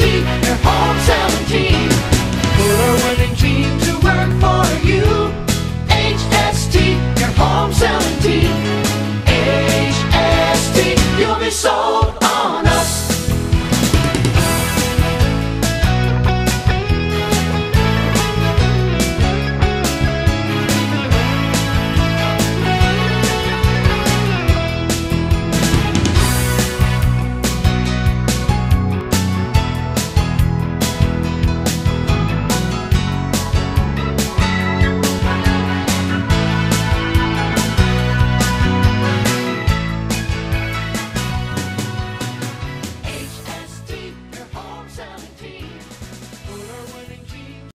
G.